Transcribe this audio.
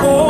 Oh.